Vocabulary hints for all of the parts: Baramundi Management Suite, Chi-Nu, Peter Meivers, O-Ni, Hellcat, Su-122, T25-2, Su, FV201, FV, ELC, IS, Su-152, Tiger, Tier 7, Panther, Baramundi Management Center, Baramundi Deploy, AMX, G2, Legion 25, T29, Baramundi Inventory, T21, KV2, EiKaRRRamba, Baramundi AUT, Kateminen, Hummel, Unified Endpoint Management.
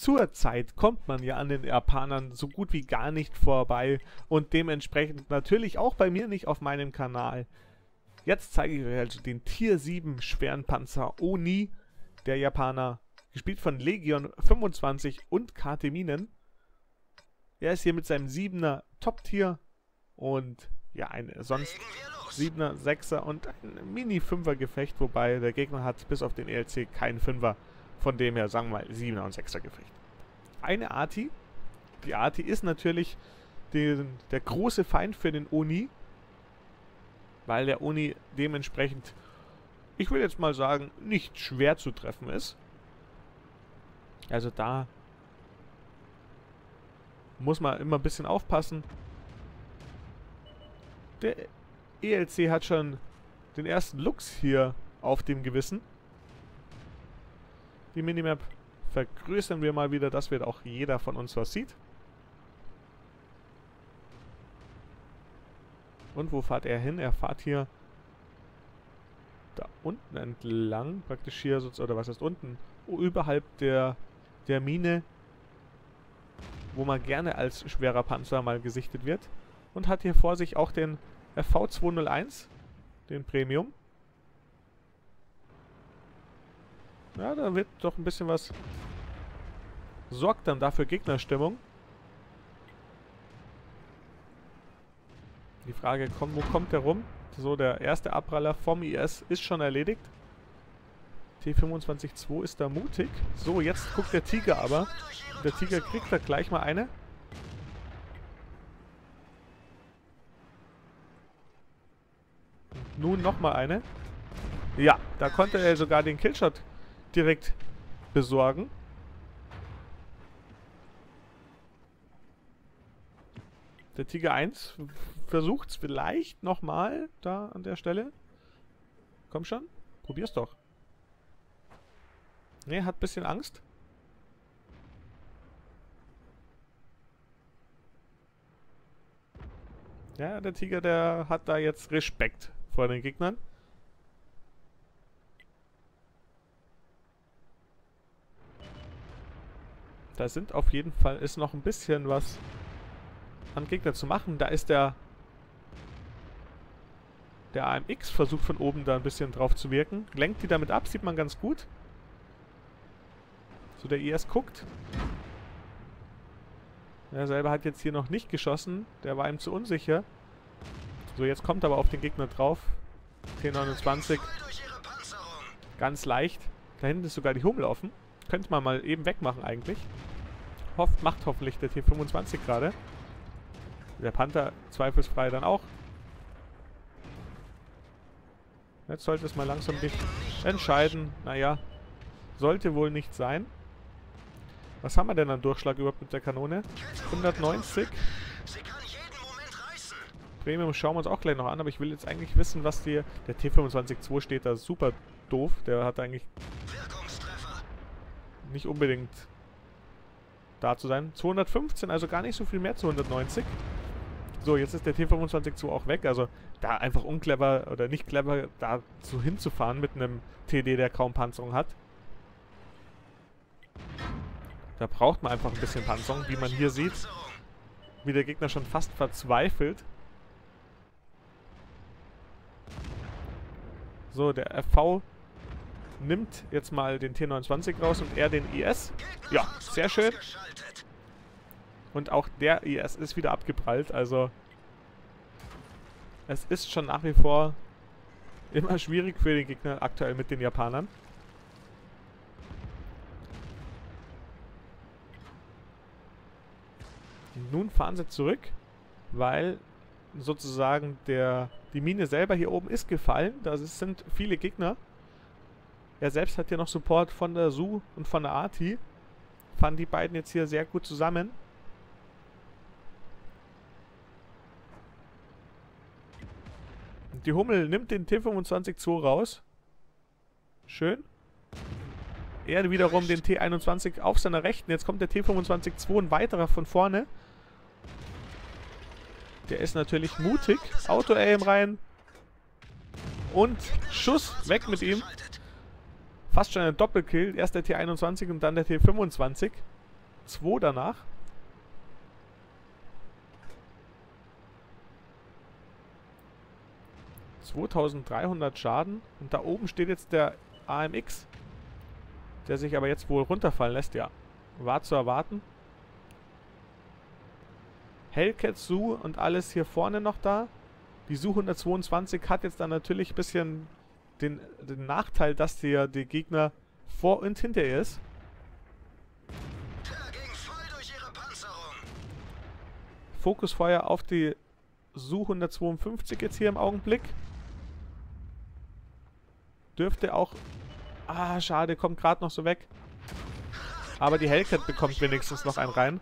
zurzeit kommt man ja an den Japanern so gut wie gar nicht vorbei und dementsprechend natürlich auch bei mir nicht auf meinem Kanal. Jetzt zeige ich euch also den Tier 7 schweren Panzer O-Ni der Japaner, gespielt von Legion 25 und Kateminen. Er ist hier mit seinem 7er Top-Tier und ja, ein sonst 7er, 6er und ein Mini-5er Gefecht, wobei der Gegner hat bis auf den ELC keinen 5er, von dem her sagen wir mal 7er und 6er Gefecht. Eine Arti, die Arti ist natürlich der große Feind für den O-Ni, weil der O-Ni dementsprechend, ich will jetzt mal sagen, nicht schwer zu treffen ist. Also da muss man immer ein bisschen aufpassen. Der ELC hat schon den ersten Lux hier auf dem Gewissen. Die Minimap vergrößern wir mal wieder, dass wird auch jeder von uns was sieht. Und wo fährt er hin? Er fährt hier da unten entlang, praktisch hier, oder was heißt unten? Überhalb der Mine, wo man gerne als schwerer Panzer mal gesichtet wird. Und hat hier vor sich auch den FV201, den Premium. Ja, da wird doch ein bisschen was. Sorgt dann dafür Gegnerstimmung. Die Frage, wo kommt der rum? So, der erste Abpraller vom IS ist schon erledigt. T25-2 ist da mutig. So, jetzt guckt der Tiger aber. Der Tiger kriegt da gleich mal eine. Nun nochmal eine. Ja, da konnte er sogar den Killshot direkt besorgen. Der Tiger 1 versucht es vielleicht nochmal da an der Stelle. Komm schon, probier's doch. Ne, hat ein bisschen Angst. Ja, der Tiger, der hat da jetzt Respekt vor den Gegnern. Da sind auf jeden Fall, ist noch ein bisschen was an Gegner zu machen. Da ist der AMX versucht von oben da ein bisschen drauf zu wirken. Lenkt die damit ab, sieht man ganz gut. So, der IS guckt. Er selber hat jetzt hier noch nicht geschossen. Der war ihm zu unsicher. So, jetzt kommt aber auf den Gegner drauf. T29. Ganz leicht. Da hinten ist sogar die Hummel offen. Könnte man mal eben wegmachen eigentlich. Macht hoffentlich der T25 gerade. Der Panther zweifelsfrei dann auch. Jetzt sollte es mal langsam nicht entscheiden. Naja, sollte wohl nicht sein. Was haben wir denn an Durchschlag überhaupt mit der Kanone? 190. Premium schauen wir uns auch gleich noch an, aber ich will jetzt eigentlich wissen, was die... Der T25-2 steht da super doof. Der hat eigentlich nicht unbedingt da zu sein. 215, also gar nicht so viel mehr zu 190. So, jetzt ist der T25-2 auch weg. Also da einfach unclever oder nicht clever da hinzufahren mit einem TD, der kaum Panzerung hat. Da braucht man einfach ein bisschen Panzerung, wie man hier sieht, wie der Gegner schon fast verzweifelt. So, der FV nimmt jetzt mal den T29 raus und er den IS. Ja, sehr schön. Und auch der IS ist wieder abgeprallt, also es ist schon nach wie vor immer schwierig für den Gegner aktuell mit den Japanern. Nun fahren sie zurück, weil sozusagen die Mine selber hier oben ist gefallen. Da sind viele Gegner. Er selbst hat hier noch Support von der Su und von der Arti. Fahren die beiden jetzt hier sehr gut zusammen. Und die Hummel nimmt den T25-2 raus. Schön. Er wiederum den T21 auf seiner rechten. Jetzt kommt der T25-2, ein weiterer von vorne. Der ist natürlich mutig. Auto-Aim rein. Und Schuss. Weg mit ihm. Fast schon ein Doppelkill. Erst der T21 und dann der T25. 2 danach. $2300 Schaden. Und da oben steht jetzt der AMX, der sich aber jetzt wohl runterfallen lässt, ja. War zu erwarten. Hellcat, Su und alles hier vorne noch da. Die Su-122 hat jetzt dann natürlich ein bisschen den Nachteil, dass der Gegner vor und hinter ihr ist. Fokusfeuer auf die Su-152 jetzt hier im Augenblick. Dürfte auch... Ah, schade, kommt gerade noch so weg. Aber die Hellcat bekommt wenigstens noch einen rein.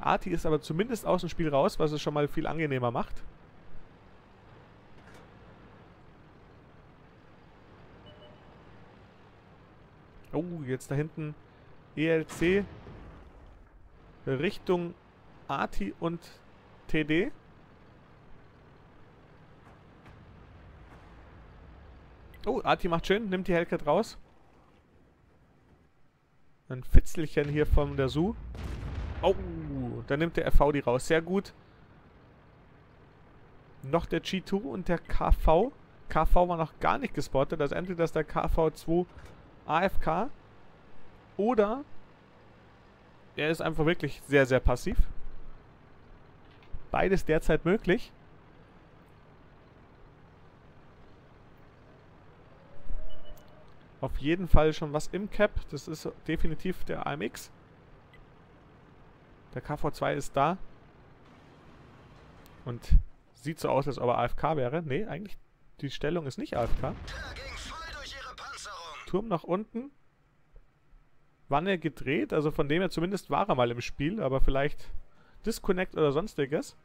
Arti ist aber zumindest aus dem Spiel raus, was es schon mal viel angenehmer macht. Oh, jetzt da hinten ELC Richtung Arti und TD. Oh, Arti macht schön, nimmt die Hellcat raus. Ein Fitzelchen hier von der Su. Oh, da nimmt der FV die raus. Sehr gut. Noch der G2 und der KV. KV war noch gar nicht gespottet. Also entweder ist der KV2 AFK oder er ist einfach wirklich sehr, sehr passiv. Beides derzeit möglich. Auf jeden Fall schon was im Cap. Das ist definitiv der AMX. Der KV2 ist da. Und sieht so aus, als ob er AFK wäre. Ne, eigentlich die Stellung ist nicht AFK. Turm nach unten. Wanne gedreht. Also von dem her zumindest war er mal im Spiel. Aber vielleicht Disconnect oder sonstiges.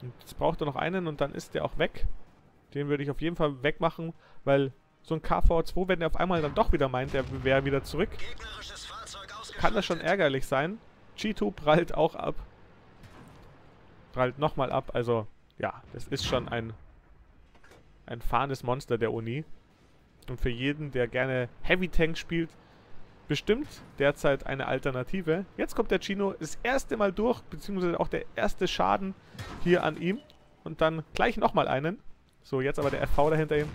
Und jetzt braucht er noch einen und dann ist der auch weg. Den würde ich auf jeden Fall wegmachen, weil so ein KV2, wenn er auf einmal dann doch wieder meint, er wäre wieder zurück, kann das schon ärgerlich sein. G2 prallt auch ab. Prallt nochmal ab. Also, ja, das ist schon ein fahrendes Monster, der O-Ni. Und für jeden, der gerne Heavy Tank spielt, bestimmt derzeit eine Alternative. Jetzt kommt der Chi-Nu das erste Mal durch, beziehungsweise auch der erste Schaden hier an ihm. Und dann gleich nochmal einen. So, jetzt aber der FV dahinter ihm.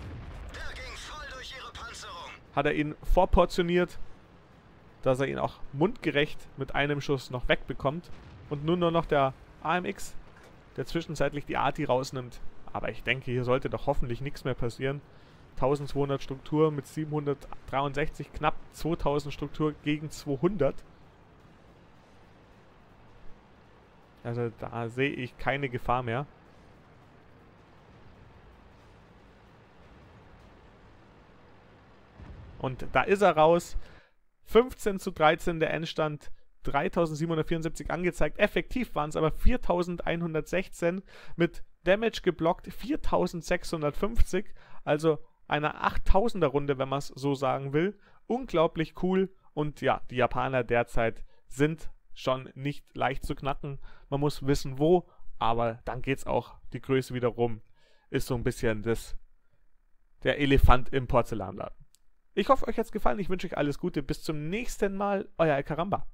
Hat er ihn vorportioniert, dass er ihn auch mundgerecht mit einem Schuss noch wegbekommt. Und nun nur noch der AMX, der zwischenzeitlich die Arti rausnimmt. Aber ich denke, hier sollte doch hoffentlich nichts mehr passieren. 1200 Struktur mit 763, knapp 2000 Struktur gegen 200. Also da sehe ich keine Gefahr mehr. Und da ist er raus. 15:13 der Endstand. 3774 angezeigt. Effektiv waren es aber 4116 mit Damage geblockt. 4650. Also einer 8000er Runde, wenn man es so sagen will. Unglaublich cool. Und ja, die Japaner derzeit sind schon nicht leicht zu knacken. Man muss wissen wo. Aber dann geht es auch die Größe wieder rum. Ist so ein bisschen der Elefant im Porzellanladen. Ich hoffe, euch hat es gefallen. Ich wünsche euch alles Gute. Bis zum nächsten Mal. Euer EiKaRRRamba.